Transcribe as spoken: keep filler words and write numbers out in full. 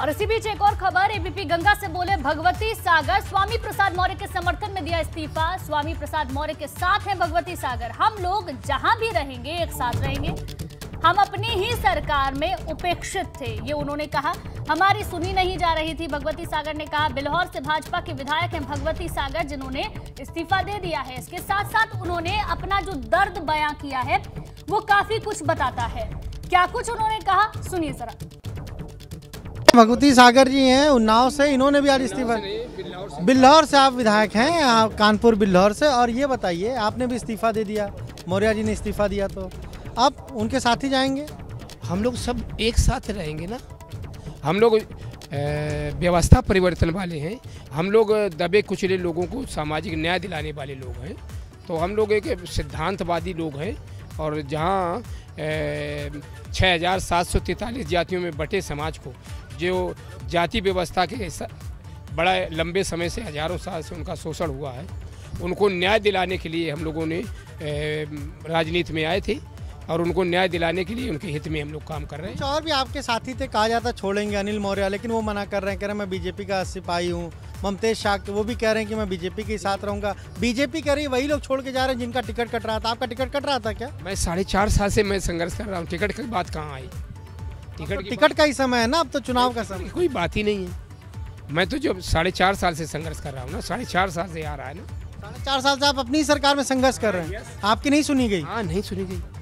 और इसी बीच एक और खबर, एबीपी गंगा से बोले भगवती सागर, स्वामी प्रसाद मौर्य के समर्थन में दिया इस्तीफा। स्वामी प्रसाद मौर्य के साथ हैं भगवती सागर। हम लोग जहां भी रहेंगे एक साथ रहेंगे, हम अपनी ही सरकार में उपेक्षित थे, ये उन्होंने कहा। हमारी सुनी नहीं जा रही थी, भगवती सागर ने कहा। बिलहौर से भाजपा के विधायक हैं भगवती सागर, जिन्होंने इस्तीफा दे दिया है। इसके साथ साथ उन्होंने अपना जो दर्द बयां किया है वो काफी कुछ बताता है। क्या कुछ उन्होंने कहा, सुनिए जरा। भगवती सागर जी हैं उन्नाव से, इन्होंने भी आज इस्तीफा, बिल्हौर से आप विधायक हैं, आप कानपुर बिल्हौर से, और ये बताइए आपने भी इस्तीफा दे दिया, मौर्या जी ने इस्तीफा दिया, तो आप उनके साथ ही जाएंगे? हम लोग सब एक साथ रहेंगे ना। हम लोग व्यवस्था परिवर्तन वाले हैं, हम लोग दबे कुचले लोगों को सामाजिक न्याय दिलाने वाले लोग हैं, तो हम लोग एक सिद्धांतवादी लोग हैं। और जहाँ छः हज़ार सात सौ तैंतालीस जातियों में बटे समाज को, जो जाति व्यवस्था के बड़ा लंबे समय से हजारों साल से उनका शोषण हुआ है, उनको न्याय दिलाने के लिए हम लोगों ने राजनीति में आए थे, और उनको न्याय दिलाने के लिए उनके हित में हम लोग काम कर रहे हैं। और भी आपके साथी थे, कहा जाता छोड़ेंगे अनिल मौर्या, लेकिन वो मना कर रहे हैं, कह रहे हैं मैं बीजेपी का सिपाही हूँ। ममतेश शाक वो भी कह रहे हैं कि मैं बीजेपी के साथ रहूँगा। बीजेपी कह रही है वही लोग छोड़ के जा रहे हैं जिनका टिकट कट रहा था। आपका टिकट कट रहा था क्या? मैं साढ़े चार साल से मैं संघर्ष कर रहा हूँ, टिकट की बात कहाँ आई? टिकट तो टिकट का ही समय है ना, अब तो चुनाव का समय, कोई बात ही नहीं है। मैं तो जो साढ़े चार साल से संघर्ष कर रहा हूँ ना, साढ़े चार साल से आ रहा है ना, साढ़े चार साल से आप अपनी सरकार में संघर्ष कर रहे हैं, आपकी नहीं सुनी गई। हाँ, नहीं सुनी गई।